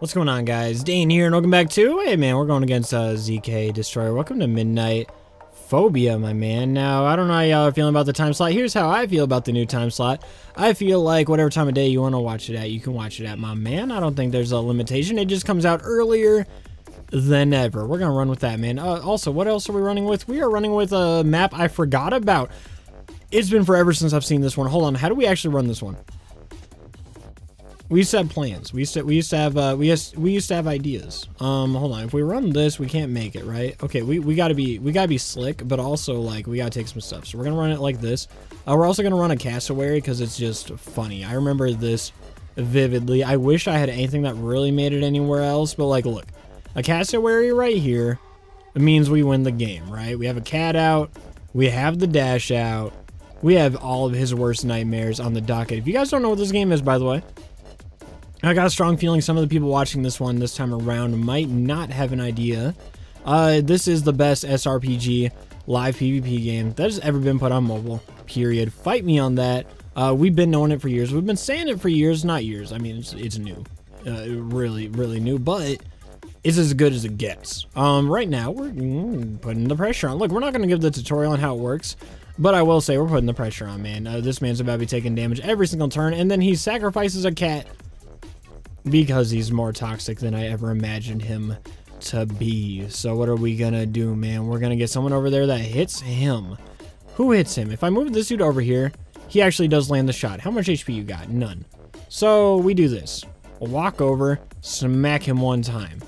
What's going on, guys? Dane here, and welcome back to... Hey, man, we're going against ZK Destroyer. Welcome to Midnight Phobia, my man. Now, I don't know how y'all are feeling about the time slot. Here's how I feel about the new time slot. I feel like whatever time of day you want to watch it at, you can watch it at, my man. I don't think there's a limitation. It just comes out earlier than ever. We're going to run with that, man. Also, what else are we running with? We are running with a map I forgot about. It's been forever since I've seen this one. Hold on. How do we actually run this one? We used to have plans. We used to have ideas. Hold on. If we run this, we can't make it, right? Okay, we gotta be slick, but also like we gotta take some stuff. So we're gonna run it like this. We're also gonna run a cassowary because it's just funny. I remember this vividly. I wish I had anything that really made it anywhere else, but like, look, a cassowary right here means we win the game, right? We have a cat out. We have the dash out. We have all of his worst nightmares on the docket. If you guys don't know what this game is, by the way, I got a strong feeling some of the people watching this one this time around might not have an idea. This is the best SRPG live PvP game that has ever been put on mobile, period. Fight me on that. We've been knowing it for years. We've been saying it for years, not years. I mean, it's new. Really, really new, but it's as good as it gets. Right now, we're putting the pressure on. Look, we're not going to give the tutorial on how it works, but I will say we're putting the pressure on, man. This man's about to be taking damage every single turn, and then he sacrifices a cat because he's more toxic than I ever imagined him to be. So what are we gonna do, man? We're gonna get someone over there that hits him. Who hits him? If I move this dude over here, he actually does land the shot. How much HP you got? None. So we do this. We'll walk over, smack him one time.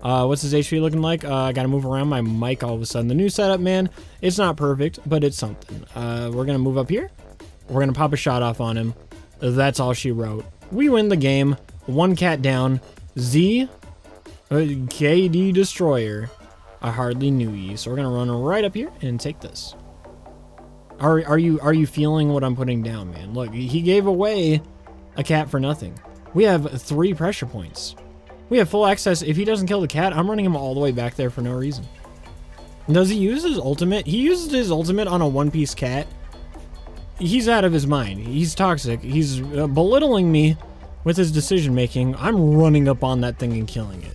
What's his HP looking like? I gotta move around my mic all of a sudden. The new setup, man, it's not perfect, but it's something. We're gonna move up here. We're gonna pop a shot off on him. That's all she wrote. We win the game. One cat down. ZK Destroyer. I hardly knew ye. So we're gonna run right up here and take this. Are you feeling what I'm putting down, man? Look, he gave away a cat for nothing. We have 3 pressure points. We have full access. If he doesn't kill the cat, I'm running him all the way back there for no reason. Does he use his ultimate? He uses his ultimate on a one-piece cat. He's out of his mind. He's toxic. He's belittling me with his decision making. I'm running up on that thing and killing it.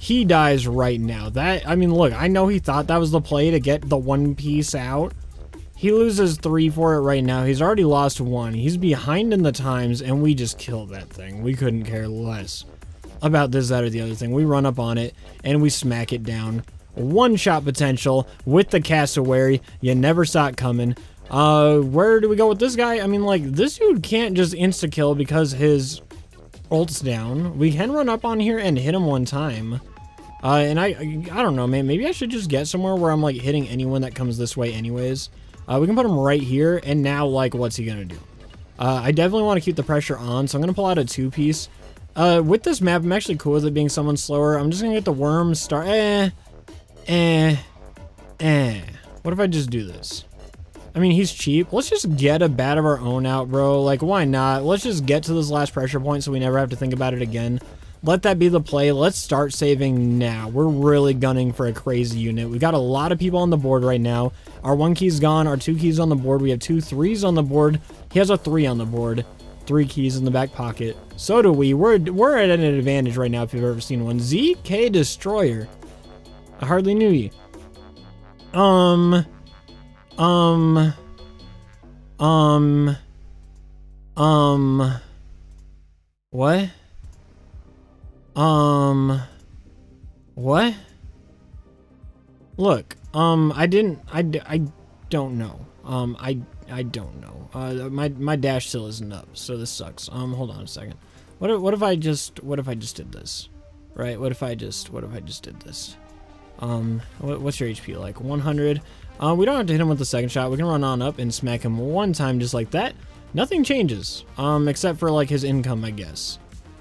He dies right now. That, I mean, look, I know he thought that was the play to get the one piece out. He loses 3 for it right now. He's already lost 1. He's behind in the times, and we just kill that thing. We couldn't care less about this, that, or the other thing. We run up on it, and we smack it down. One shot potential with the cassowary. You never saw it coming. Where do we go with this guy? I mean, like, this dude can't just insta-kill because his ult's down. We can run up on here and hit him one time. And I don't know, man. Maybe I should just get somewhere where I'm, like, hitting anyone that comes this way anyways. We can put him right here, and now, like, what's he gonna do? I definitely want to keep the pressure on, so I'm gonna pull out a 2-piece. With this map, I'm actually cool with it being someone slower. I'm just gonna get the worm start. What if I just do this? I mean, he's cheap. Let's just get a bat of our own out, bro. Like, why not? Let's just get to this last pressure point so we never have to think about it again. Let that be the play. Let's start saving now. We're really gunning for a crazy unit. We got a lot of people on the board right now. Our 1 key's gone. Our 2 keys on the board. We have 2 3s on the board. He has a 3 on the board. 3 keys in the back pocket. So do we. We're at an advantage right now if you've ever seen one. ZK Destroyer. I hardly knew you. What? What? Look, I don't know. I don't know. My dash still isn't up, so this sucks. Hold on a second. What if I just did this? Right? What if I just did this? What's your HP like? 100? We don't have to hit him with the second shot. We can run on up and smack him one time just like that. Nothing changes, except for, like, his income, I guess.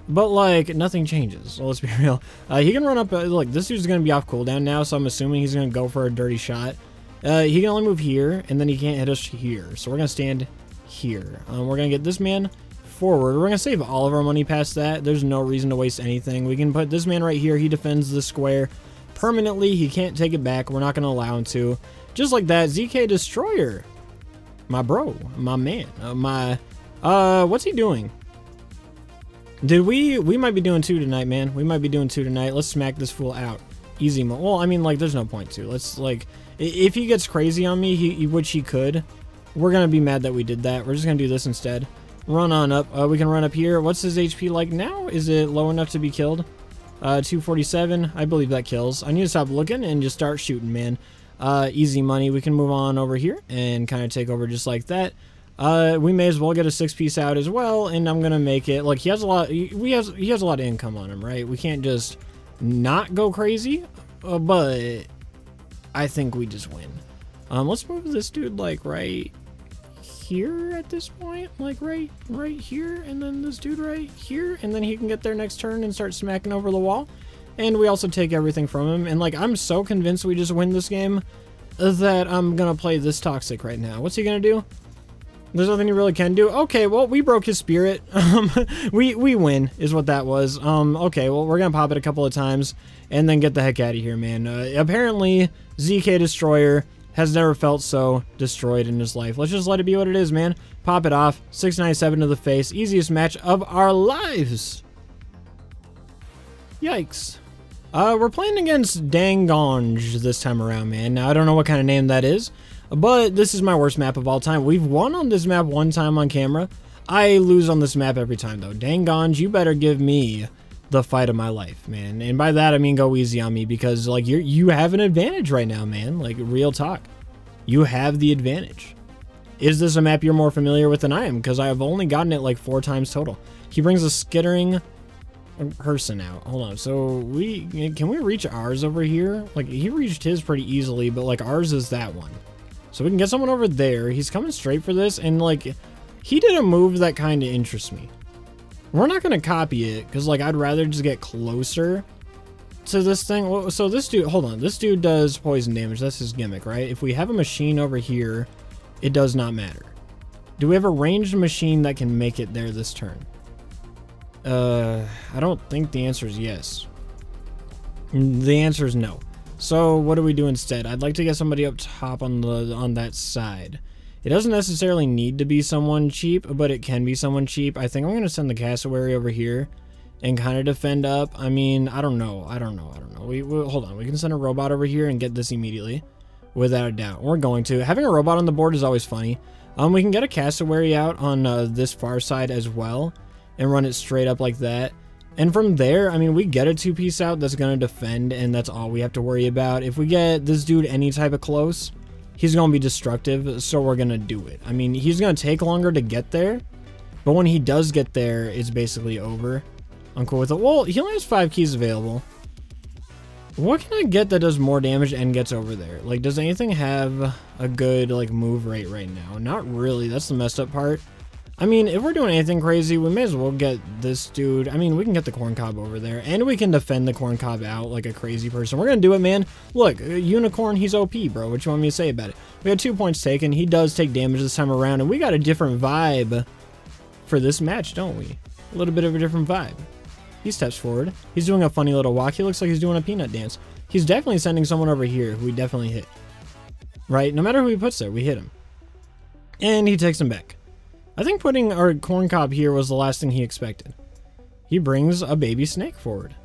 But, like, nothing changes. Well, let's be real. He can run up. Look, this dude's going to be off cooldown now, so I'm assuming he's going to go for a dirty shot. He can only move here, and then he can't hit us here. So we're going to stand here. We're going to get this man forward. We're going to save all of our money past that. There's no reason to waste anything. We can put this man right here. He defends the square permanently. He can't take it back. We're not going to allow him to. Just like that, ZK Destroyer, my bro, my man, what's he doing? Did we might be doing two tonight, man. We might be doing two tonight. Let's smack this fool out. Easy mode. Well, I mean, like, there's no point to. Let's, like, if he gets crazy on me, which he could, we're gonna be mad that we did that. We're just gonna do this instead. Run on up. We can run up here. What's his HP like now? Is it low enough to be killed? 247. I believe that kills. I need to stop looking and just start shooting, man. Easy money. We can move on over here and kind of take over just like that. We may as well get a six-piece out as well, and I'm gonna make it. Like, he has a lot. He has a lot of income on him, right? We can't just not go crazy, but I think we just win. Let's move this dude like right here at this point, like right here, and then this dude right here, and then he can get there next turn and start smacking over the wall. And we also take everything from him. And like, I'm so convinced we just win this game that I'm gonna play this toxic right now. What's he gonna do? There's nothing you really can do. Okay, well, we broke his spirit. We win, is what that was. Okay, well, we're going to pop it a couple of times and then get the heck out of here, man. Apparently, ZK Destroyer has never felt so destroyed in his life. Let's just let it be what it is, man. Pop it off. 697 to the face. Easiest match of our lives. Yikes. We're playing against Dangonj this time around, man. Now, I don't know what kind of name that is, but this is my worst map of all time. We've won on this map one time on camera. I lose on this map every time, though. Dangonj, you better give me the fight of my life, man. And by that, I mean go easy on me, because, like, you have an advantage right now, man. Like, real talk. You have the advantage. Is this a map you're more familiar with than I am? Because I have only gotten it, like, 4 times total. He brings a skittering person out. Hold on. So, can we reach ours over here? Like, he reached his pretty easily, but, like, ours is that one. So we can get someone over there. He's coming straight for this, and like, he did a move that kind of interests me. We're not gonna copy it, because like, I'd rather just get closer to this thing. So this dude, hold on, this dude does poison damage. That's his gimmick, right? If we have a machine over here, it does not matter. Do we have a ranged machine that can make it there this turn? I don't think the answer is yes. The answer is no. So what do we do instead? I'd like to get somebody up top on the that side. It doesn't necessarily need to be someone cheap, but it can be someone cheap. I think I'm going to send the cassowary over here and kind of defend up. I mean, I don't know. We hold on. We can send a robot over here and get this immediately, without a doubt. We're going to. Having a robot on the board is always funny. We can get a cassowary out on this far side as well and run it straight up like that. And from there, I mean, we get a 2-piece out that's going to defend, and that's all we have to worry about. If we get this dude any type of close, he's going to be destructive, so we're going to do it. I mean, he's going to take longer to get there, but when he does get there, it's basically over. I'm cool with it. Well, he only has 5 keys available. What can I get that does more damage and gets over there? Like, does anything have a good, like, move rate right now? Not really. That's the messed up part. I mean, if we're doing anything crazy, we may as well get this dude. I mean, we can get the corn cob over there, and we can defend the corn cob out like a crazy person. We're going to do it, man. Look, Unicorn, he's OP, bro. What you want me to say about it? We had 2 points taken. He does take damage this time around, and we got a different vibe for this match, don't we? A little bit of a different vibe. He steps forward. He's doing a funny little walk. He looks like he's doing a peanut dance. He's definitely sending someone over here who we definitely hit. Right? No matter who he puts there, we hit him. And he takes him back. I think putting our corn cob here was the last thing he expected. He brings a baby snake forward.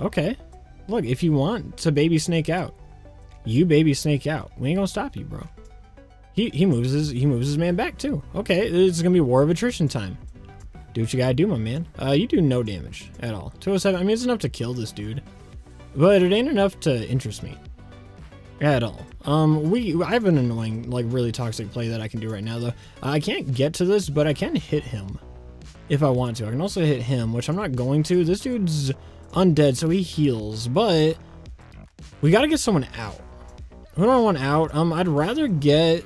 Okay. Look, if you want to baby snake out, you baby snake out. We ain't gonna stop you, bro. He moves his man back too. Okay, it's gonna be war of attrition time. Do what you gotta do, my man. You do no damage at all. 207, I mean, it's enough to kill this dude, but it ain't enough to interest me at all. I have an annoying, like, really toxic play that I can do right now, though. I can't get to this, but I can hit him if I want to. I can also hit him, which I'm not going to. This dude's undead, so he heals, but we gotta get someone out. Who do I want out? I'd rather get,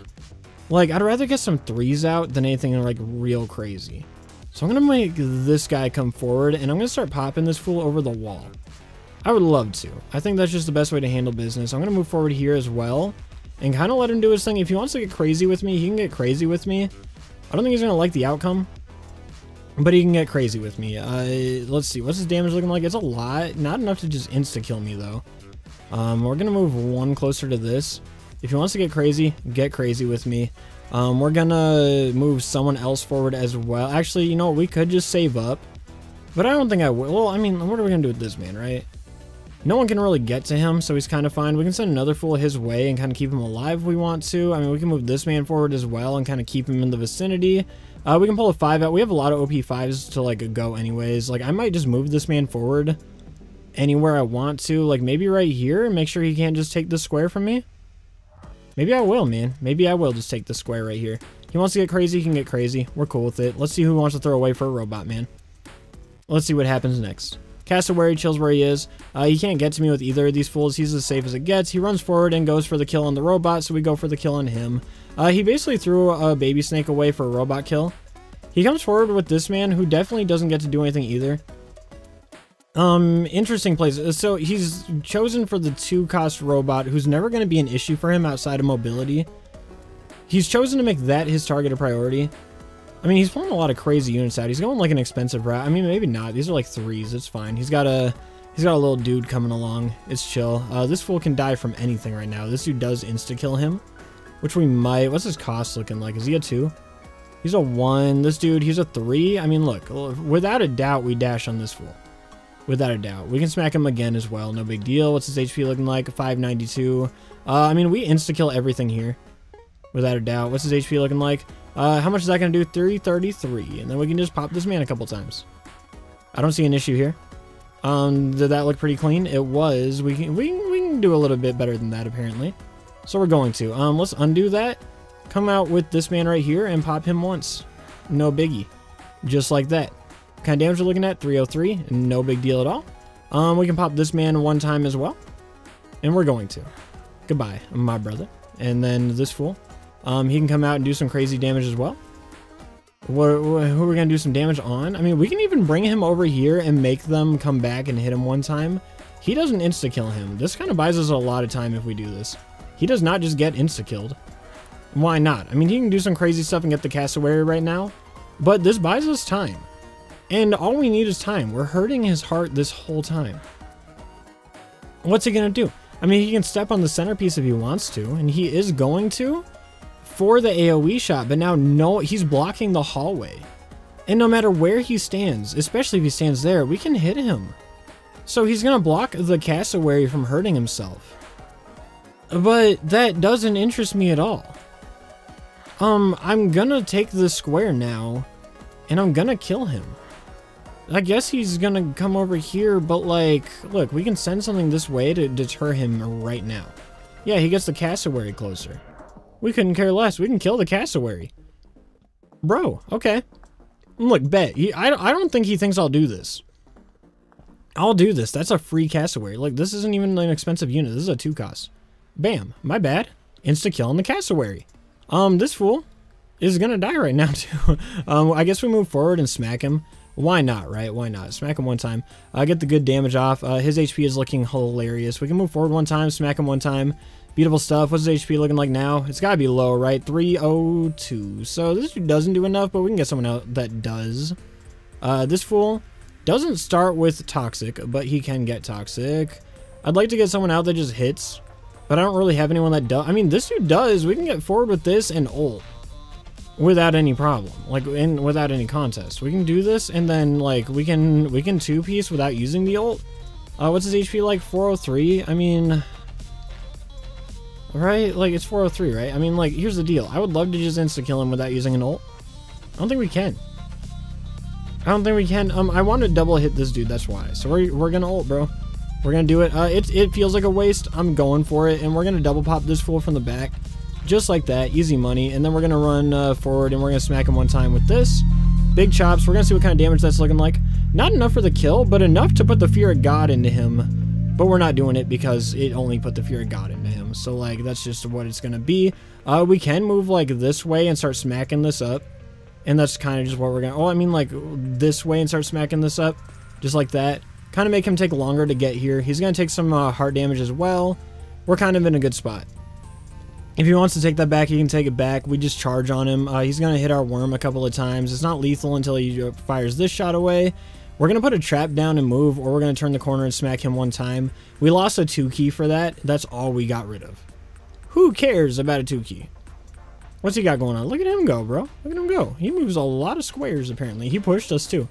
like, I'd rather get some 3s out than anything, like, real crazy. So I'm gonna make this guy come forward, and I'm gonna start popping this fool over the wall. I would love to. I think that's just the best way to handle business. I'm going to move forward here as well and kind of let him do his thing. If he wants to get crazy with me, he can get crazy with me. I don't think he's going to like the outcome, but he can get crazy with me. Let's see. What's his damage looking like? It's a lot. Not enough to just insta-kill me, though. We're going to move one closer to this. If he wants to get crazy with me. We're going to move someone else forward as well. Actually, you know what? We could just save up. But I don't think I will. Well, I mean, what are we going to do with this man, right? No one can really get to him, so he's kind of fine. We can send another fool his way and kind of keep him alive if we want to. I mean, we can move this man forward as well and kind of keep him in the vicinity. We can pull a 5 out. We have a lot of OP5s to, like, go anyways. Like, I might just move this man forward anywhere I want to. Like, maybe right here and make sure he can't just take the square from me. Maybe I will, man. Maybe I will just take the square right here. He wants to get crazy, he can get crazy. We're cool with it. Let's see who wants to throw away for a robot, man. Let's see what happens next. Cassowary chills where he is. He can't get to me with either of these fools. He's as safe as it gets. He runs forward and goes for the kill on the robot, so we go for the kill on him. He basically threw a baby snake away for a robot kill. He comes forward with this man, who definitely doesn't get to do anything either. Interesting place. So he's chosen for the 2-cost robot, who's never going to be an issue for him outside of mobility. He's chosen to make that his target a priority. I mean, he's pulling a lot of crazy units out. He's going like an expensive route. I mean, maybe not. These are like 3s. It's fine. He's got a little dude coming along. It's chill. This fool can die from anything right now. This dude does insta-kill him, which we might. What's his cost looking like? Is he a 2? He's a 1. This dude, he's a 3. I mean, look, without a doubt, we dash on this fool. Without a doubt. We can smack him again as well. No big deal. What's his HP looking like? 592. I mean, we insta-kill everything here. Without a doubt. What's his HP looking like? How much is that going to do? 333. And then we can just pop this man a couple times. I don't see an issue here. Did that look pretty clean? It was. We can do a little bit better than that, apparently. So we're going to. Let's undo that. Come out with this man right here and pop him once. No biggie. Just like that. What kind of damage we're looking at? 303. No big deal at all. We can pop this man one time as well. And we're going to. Goodbye, my brother. And then this fool. He can come out and do some crazy damage as well. Who are we going to do some damage on? I mean, we can even bring him over here and make them come back and hit him one time. He doesn't insta-kill him. This kind of buys us a lot of time if we do this. He does not just get insta-killed. Why not? I mean, he can do some crazy stuff and get the cassowary right now. But this buys us time. And all we need is time. We're hurting his heart this whole time. What's he going to do? I mean, he can step on the centerpiece if he wants to. And he is going to. For the AoE shot, but now no, he's blocking the hallway. And no matter where he stands, especially if he stands there, we can hit him. So he's gonna block the cassowary from hurting himself. But that doesn't interest me at all. I'm gonna take the square now, and I'm gonna kill him. I guess he's gonna come over here, but like, look, we can send something this way to deter him right now. Yeah, he gets the cassowary closer. We couldn't care less. We can kill the cassowary. Bro, okay. Look, bet. I don't think he thinks I'll do this. I'll do this. That's a free cassowary. Like, this isn't even an expensive unit. This is a 2-cost. Bam. My bad. Insta-kill on the cassowary. This fool is gonna die right now, too. I guess we move forward and smack him. Why not, right? Why not? Smack him one time. Get the good damage off. His HP is looking hilarious. We can move forward one time. Smack him one time. Beautiful stuff. What's his HP looking like now? It's got to be low, right? 302. So this dude doesn't do enough, but we can get someone out that does. This fool doesn't start with toxic, but he can get toxic. I'd like to get someone out that just hits, but I don't really have anyone that does. I mean, this dude does. We can get forward with this and ult without any problem, like without any contest. We can do this, and then like we can two-piece without using the ult. What's his HP like? 403. I mean. Right? Like, it's 403, right? I mean, like, here's the deal. I would love to just insta-kill him without using an ult. I don't think we can. I don't think we can. I want to double hit this dude, that's why. So we're gonna ult, bro. We're gonna do it. It feels like a waste. I'm going for it, and we're gonna double pop this fool from the back. Just like that. Easy money. And then we're gonna run forward, and we're gonna smack him one time with this. Big chops. We're gonna see what kind of damage that's looking like. Not enough for the kill, but enough to put the fear of God into him. But we're not doing it because it only put the fear of God into him. So, like, that's just what it's going to be. We can move, like, this way and start smacking this up. And that's kind of just what we're going to... Oh, I mean, like, this way and start smacking this up. Just like that. Kind of make him take longer to get here. He's going to take some heart damage as well. We're kind of in a good spot. If he wants to take that back, he can take it back. We just charge on him. He's going to hit our worm a couple of times. It's not lethal until he fires this shot away. We're going to put a trap down and move, or we're going to turn the corner and smack him one time. We lost a 2-key for that. That's all we got rid of. Who cares about a 2-key? What's he got going on? Look at him go, bro. Look at him go. He moves a lot of squares, apparently. He pushed us, too.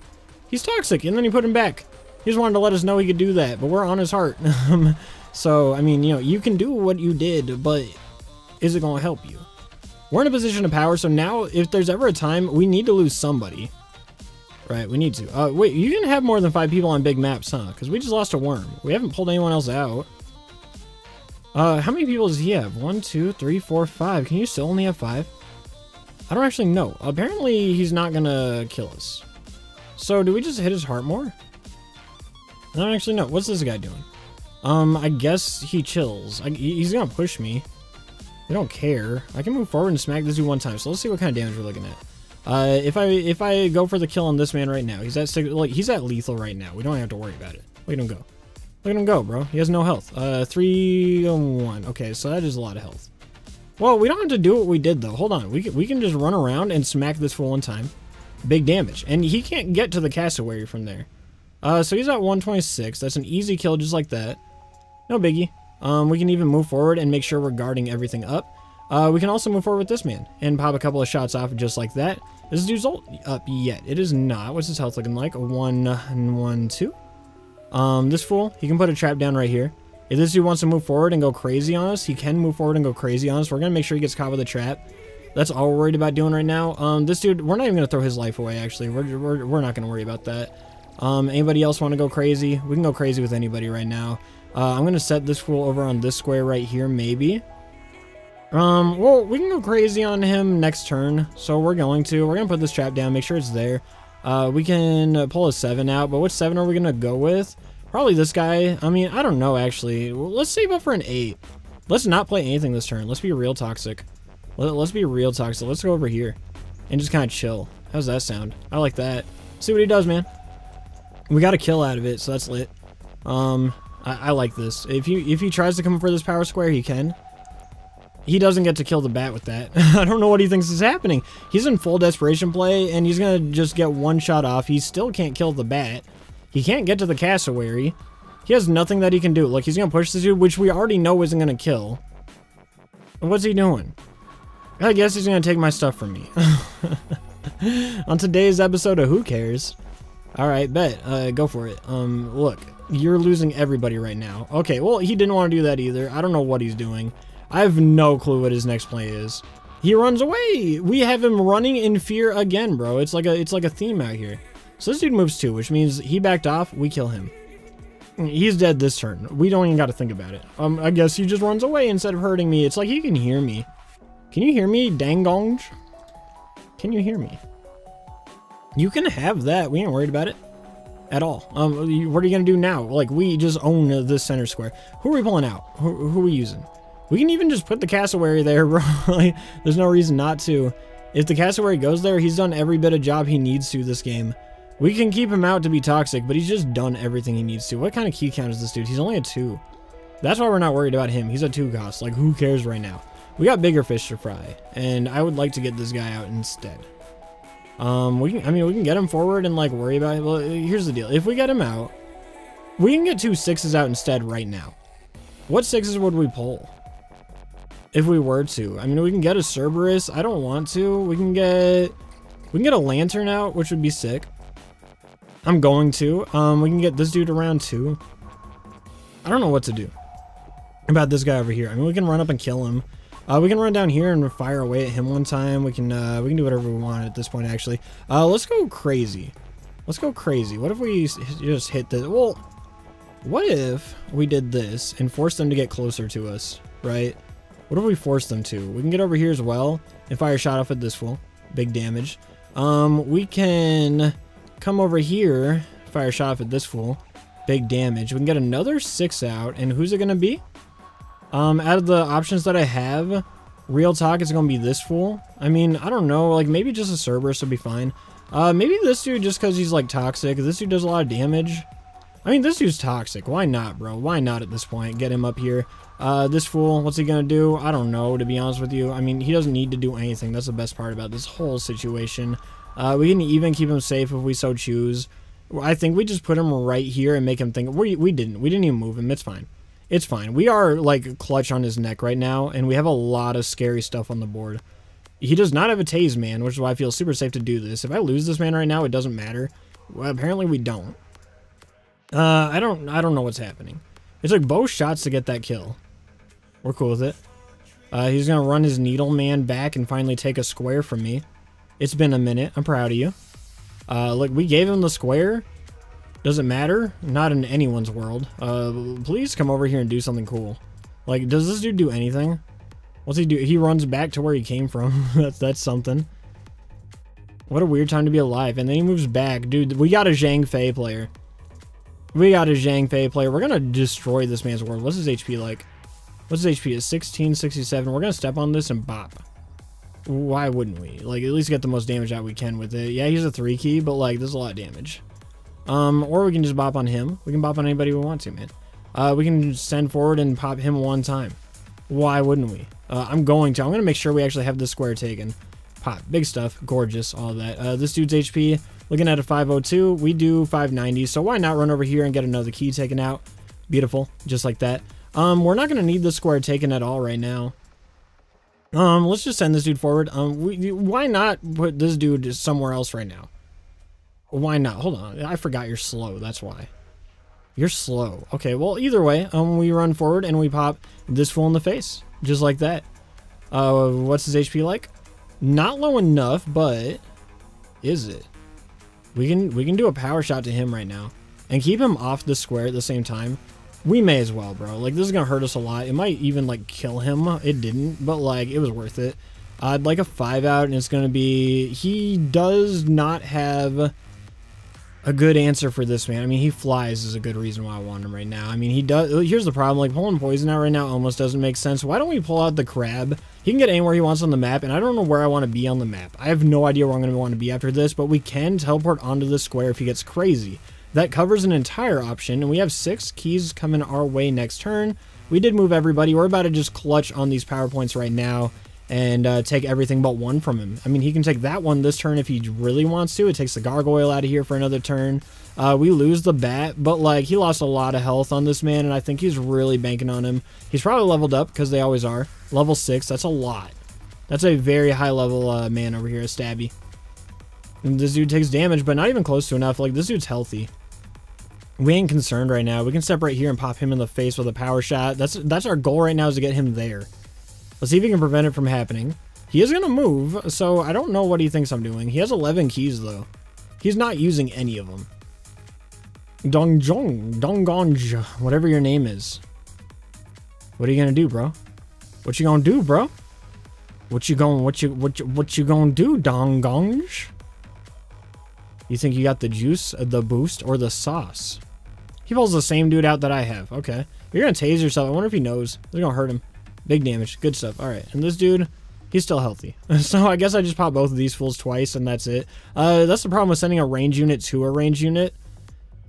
he's toxic, and then he put him back. He just wanted to let us know he could do that, but we're on his heart. So, I mean, you know, you can do what you did, but is it going to help you? We're in a position of power, so now if there's ever a time, we need to lose somebody. Right, we need to. Wait, you didn't have more than 5 people on big maps, huh? Because we just lost a worm. We haven't pulled anyone else out. How many people does he have? 1, 2, 3, 4, 5. Can you still only have 5? I don't actually know. Apparently, he's not gonna kill us. So, do we just hit his heart more? I don't actually know. What's this guy doing? I guess he chills. He's gonna push me. They don't care. I can move forward and smack this dude one time. So let's see what kind of damage we're looking at. If I go for the kill on this man right now, he's at lethal right now. We don't have to worry about it. Look at him go. Look at him go, bro. He has no health. 3, 1. Okay, so that is a lot of health. Well, we don't have to do what we did, though. Hold on. We can just run around and smack this for one time. Big damage. And he can't get to the cassowary from there. So he's at 126. That's an easy kill just like that. No biggie. We can even move forward and make sure we're guarding everything up. We can also move forward with this man and pop a couple of shots off just like that. Is this dude's ult up yet? It is not. What's his health looking like? 1, 1, 2. This fool, he can put a trap down right here. If this dude wants to move forward and go crazy on us, he can move forward and go crazy on us. We're going to make sure he gets caught with a trap. That's all we're worried about doing right now. This dude, we're not even going to throw his life away, actually. We're not going to worry about that. Anybody else want to go crazy? We can go crazy with anybody right now. I'm going to set this fool over on this square right here, maybe. Well, we can go crazy on him next turn. So we're going to put this trap down, make sure it's there. We can pull a 7 out, but what 7 are we going to go with? Probably this guy. I mean, I don't know, actually. Well, let's save up for an 8. Let's not play anything this turn. Let's be real toxic. Let's be real toxic. Let's go over here and just kind of chill. How's that sound? I like that. See what he does, man. We got a kill out of it, so that's lit. I like this. If he tries to come for this power square, he can. He doesn't get to kill the bat with that. I don't know what he thinks is happening. He's in full desperation play, and he's going to just get one shot off. He still can't kill the bat. He can't get to the cassowary. He has nothing that he can do. Look, he's going to push this dude, which we already know isn't going to kill. What's he doing? I guess he's going to take my stuff from me. On today's episode of Who Cares? All right, bet. Go for it. Look, you're losing everybody right now. Okay, well, he didn't want to do that either. I don't know what he's doing. I have no clue what his next play is. He runs away. We have him running in fear again, bro. It's like a theme out here. So this dude moves too, which means he backed off. We kill him. He's dead this turn. We don't even got to think about it. I guess he just runs away instead of hurting me. It's like he can hear me. Can you hear me, Dangonj? Can you hear me? You can have that. We ain't worried about it at all. What are you gonna do now? Like, we just own this center square. Who are we pulling out? Who are we using? We can even just put the cassowary there, bro. Like, there's no reason not to. If the cassowary goes there, he's done every bit of job he needs to this game. We can keep him out to be toxic, but he's just done everything he needs to. What kind of key count is this dude? He's only a 2. That's why we're not worried about him. He's a 2 cost. Like, who cares right now? We got bigger fish to fry, and I would like to get this guy out instead. We can get him forward and, like, worry about it. Well, here's the deal. If we get him out, we can get 2 6s out instead right now. What 6s would we pull? If we were to, I mean, we can get a Cerberus. I don't want to. We can get a Lantern out, which would be sick. I'm going to. We can get this dude around 2. I don't know what to do about this guy over here. I mean, we can run up and kill him. We can run down here and fire away at him one time. We can do whatever we want at this point. Actually, let's go crazy. Let's go crazy. What if we just hit this? Well, what if we did this and forced them to get closer to us, right? What if we force them to? We can get over here as well and fire a shot off at this fool. Big damage. We can come over here, fire a shot off at this fool. Big damage. We can get another 6 out. And who's it going to be? Out of the options that I have, real talk, it's going to be this fool. I mean, I don't know. Like, maybe just a Cerberus would be fine. Maybe this dude, just because he's, like, toxic. This dude does a lot of damage. I mean, this dude's toxic. Why not, bro? Why not at this point? Get him up here. This fool, what's he gonna do? I don't know, to be honest with you. I mean, he doesn't need to do anything. That's the best part about this whole situation. We can even keep him safe if we so choose. I think we just put him right here and make him think. We didn't even move him. It's fine. It's fine. We are, like, clutch on his neck right now, and we have a lot of scary stuff on the board. He does not have a tase, man, which is why I feel super safe to do this. If I lose this man right now, it doesn't matter. Well, apparently we don't. I don't know what's happening. It took both shots to get that kill. We're cool with it. He's gonna run his needle man back and finally take a square from me. It's been a minute. I'm proud of you. Look, we gave him the square. Doesn't matter. Not in anyone's world. Please come over here and do something cool. Like, does this dude do anything? What's he do? He runs back to where he came from. that's something. What a weird time to be alive. And then he moves back. Dude, we got a Zhang Fei player. We got a Zhang Fei player. We're going to destroy this man's world. What's his HP like? What's his HP? It's 1667. We're going to step on this and bop. Why wouldn't we? Like, at least get the most damage out we can with it. Yeah, he's a 3-key, but, like, there's a lot of damage. Or we can just bop on him. We can bop on anybody we want to, man. We can send forward and pop him one time. Why wouldn't we? I'm going to make sure we actually have this square taken. Pop. Big stuff. Gorgeous. All that. This dude's HP, looking at a 502. We do 590, so why not run over here and get another key taken out? Beautiful. Just like that. We're not going to need this square taken at all right now. Let's just send this dude forward. Why not put this dude somewhere else right now? Why not? Hold on. I forgot you're slow. That's why. You're slow. Okay, well, either way, we run forward and we pop this fool in the face. Just like that. What's his HP like? Not low enough, but is it? We can do a power shot to him right now and keep him off the square at the same time. We may as well, bro. Like, this is going to hurt us a lot. It might even, like, kill him. It didn't, but, like, it was worth it. I'd like a 5 out, and it's going to be... He does not have a good answer for this, man. I mean, he flies is a good reason why I want him right now. I mean, he does... Here's the problem. Like, pulling poison out right now almost doesn't make sense. Why don't we pull out the crab? He can get anywhere he wants on the map, and I don't know where I want to be on the map. I have no idea where I'm going to want to be after this, but we can teleport onto the square if he gets crazy. That covers an entire option, and we have 6 keys coming our way next turn. We did move everybody. We're about to just clutch on these power points right now and take everything but one from him. I mean, he can take that one this turn if he really wants to. It takes the gargoyle out of here for another turn. We lose the bat, but, like, he lost a lot of health on this man, and I think he's really banking on him. He's probably leveled up, because they always are. Level 6, that's a lot. That's a very high-level man over here, a stabby. And this dude takes damage, but not even close to enough. Like, this dude's healthy. We ain't concerned right now. We can step right here and pop him in the face with a power shot. That's our goal right now, is to get him there. Let's see if he can prevent it from happening. He is going to move, so I don't know what he thinks I'm doing. He has 11 keys, though. He's not using any of them. Dangonj, whatever your name is. What are you going to do, bro? What you going to do, bro? What you going to do, Dangonj? You think you got the juice, the boost, or the sauce? He pulls the same dude out that I have. Okay. You're going to tase yourself. I wonder if he knows. They're going to hurt him. Big damage. Good stuff. All right. And this dude, he's still healthy. So I guess I just pop both of these fools twice, and that's it. That's the problem with sending a range unit to a range unit.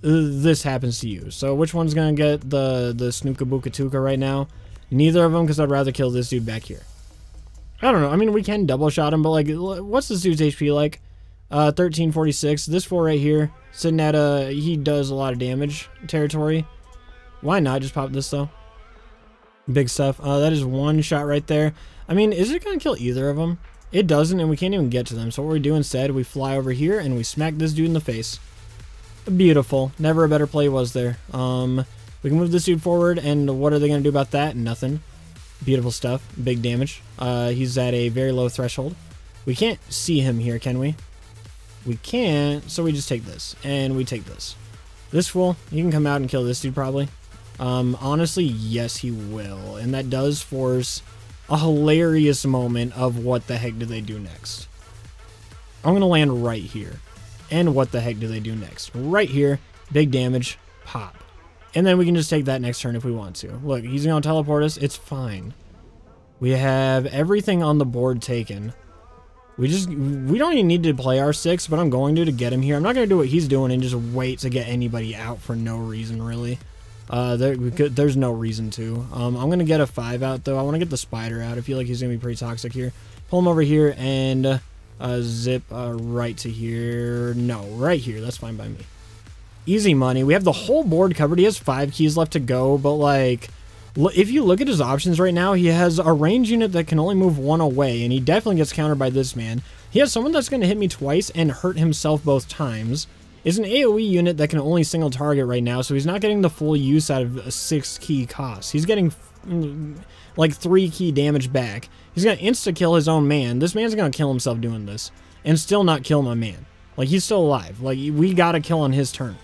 This happens to you. So which one's going to get the Snooka Booka Tuka right now? Neither of them, because I'd rather kill this dude back here. I don't know. I mean, we can double shot him, but, like, what's this dude's HP like? 1346. This fool right here, sitting at a... He does a lot of damage territory. Why not just pop this, though? Big stuff. That is one shot right there. I mean, is it going to kill either of them? It doesn't, and we can't even get to them. So what we do instead, we fly over here, and we smack this dude in the face. Beautiful. Never a better play was there. We can move this dude forward, and what are they going to do about that? Nothing. Beautiful stuff. Big damage. He's at a very low threshold. We can't see him here, can we? We can't, so we just take this, and we take this. This fool, he can come out and kill this dude, probably. Honestly, yes, he will, and that does force a hilarious moment of what the heck do they do next. I'm going to land right here, and what the heck do they do next? Right here, big damage, pop. And then we can just take that next turn if we want to. Look, he's going to teleport us. It's fine. We have everything on the board taken. We don't even need to play our 6, but I'm going to get him here. I'm not going to do what he's doing and just wait to get anybody out for no reason, really. There's no reason to. I'm going to get a 5 out, though. I want to get the spider out. I feel like he's going to be pretty toxic here. Pull him over here and zip right to here. No, right here. That's fine by me. Easy money. We have the whole board covered. He has 5 keys left to go, but, like... If you look at his options right now, he has a range unit that can only move one away, and he definitely gets countered by this man. He has someone that's going to hit me twice and hurt himself both times. It's an AoE unit that can only single target right now, so he's not getting the full use out of a 6-key cost. He's getting like 3-key damage back. He's going to insta-kill his own man. This man's going to kill himself doing this and still not kill my man. Like, he's still alive. Like, we got to kill on his turn.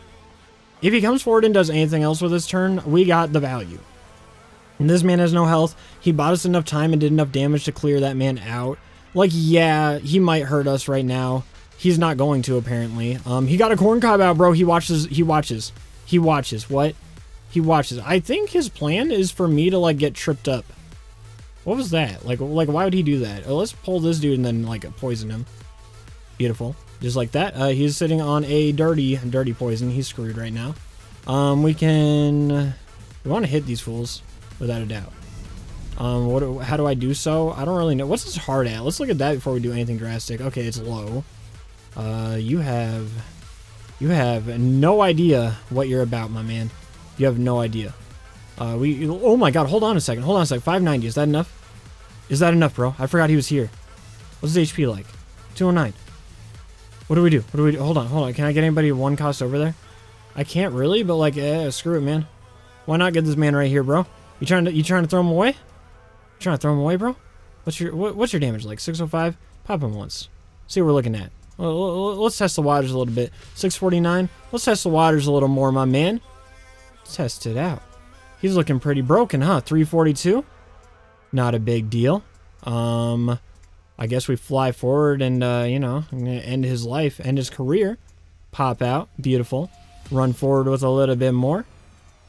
If he comes forward and does anything else with his turn, we got the value. And this man has no health. He bought us enough time and did enough damage to clear that man out. Like, yeah, he might hurt us right now. He's not going to, apparently. He got a corn cob out, bro. He watches. What? He watches. I think his plan is for me to, like, get tripped up. What was that? Like why would he do that? Oh, let's pull this dude and then, like, poison him. Beautiful. Just like that. He's sitting on a dirty poison. He's screwed right now. We want to hit these fools, without a doubt. How do I do so? I don't really know. What's his heart at? Let's look at that before we do anything drastic. Okay, it's low. You have no idea what you're about, my man. You have no idea. Oh my god, hold on a second. 590, is that enough? Is that enough, bro? I forgot he was here. What's his HP like? 209. What do we do? Hold on. Can I get anybody one cost over there? I can't really, but like, screw it, man. Why not get this man right here, bro? You trying to throw him away? Bro? What's your damage like? 605? Pop him once. See what we're looking at. Well, let's test the waters a little bit. 649. Let's test the waters a little more, my man. Let's test it out. He's looking pretty broken, huh? 342. Not a big deal. I guess we fly forward and you know, I'm gonna end his life, end his career. Pop out, beautiful. Run forward with a little bit more.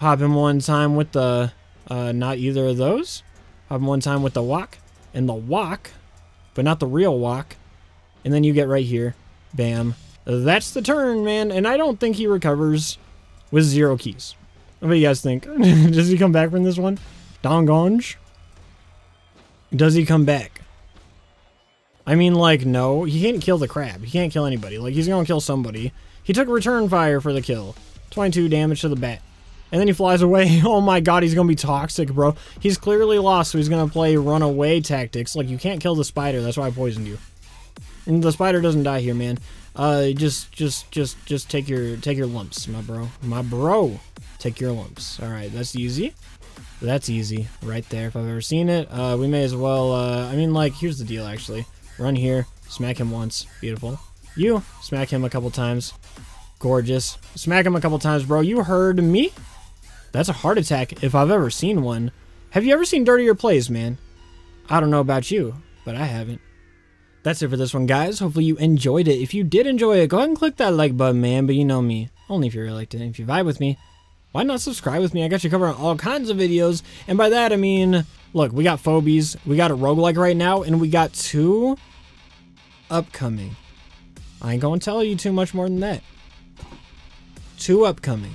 Pop him one time with the not either of those. Pop him one time with the wok and the wok, but not the real wok. And then you get right here. Bam. That's the turn, man. And I don't think he recovers with 0 keys. What do you guys think? Does he come back from this one? Dangonj? Does he come back? I mean, like, no. He can't kill the crab. He can't kill anybody. Like, he's gonna kill somebody. He took return fire for the kill. 22 damage to the bat. And then he flies away. Oh my god, he's gonna be toxic, bro. He's clearly lost, so he's gonna play runaway tactics. Like, you can't kill the spider. That's why I poisoned you. And the spider doesn't die here, man. Just take your lumps, my bro. Take your lumps. All right, that's easy. That's easy right there if I've ever seen it. We may as well, I mean, like, here's the deal, actually. Run here, smack him once. Beautiful. You smack him a couple times. Gorgeous. Smack him a couple times, bro. You heard me? That's a heart attack if I've ever seen one. Have you ever seen dirtier plays, man? I don't know about you, but I haven't. That's it for this one, guys. Hopefully you enjoyed it. If you did enjoy it, go ahead and click that like button, man. But you know me. Only if you really liked it. And if you vibe with me, why not subscribe with me? I got you covered on all kinds of videos. And by that, I mean, look, we got Phobies. We got a roguelike right now. And we got 2 upcoming. I ain't going to tell you too much more than that. 2 upcoming.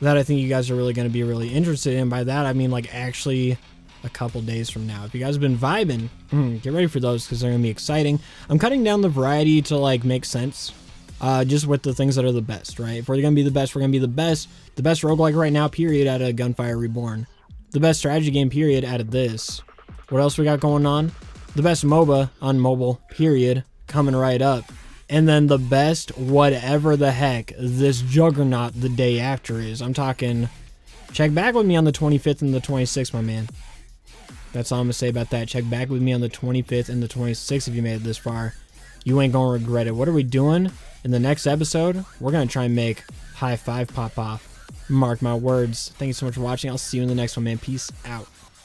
That I think you guys are really going to be really interested in. By that, I mean, like, actually a couple days from now. If you guys have been vibing, get ready for those because they're gonna be exciting. I'm cutting down the variety to like make sense, just with the things that are the best, right? If we're gonna be the best, we're gonna be the best. The best roguelike right now, period, out of Gunfire Reborn. The best strategy game, period, out of this. What else we got going on? The best MOBA on mobile, period, coming right up. And then the best whatever the heck this juggernaut the day after is. I'm talking, check back with me on the 25th and the 26th, my man. That's all I'm going to say about that. Check back with me on the 25th and the 26th if you made it this far. You ain't going to regret it. What are we doing? In the next episode, we're going to try and make High Five pop off. Mark my words. Thank you so much for watching. I'll see you in the next one, man. Peace out.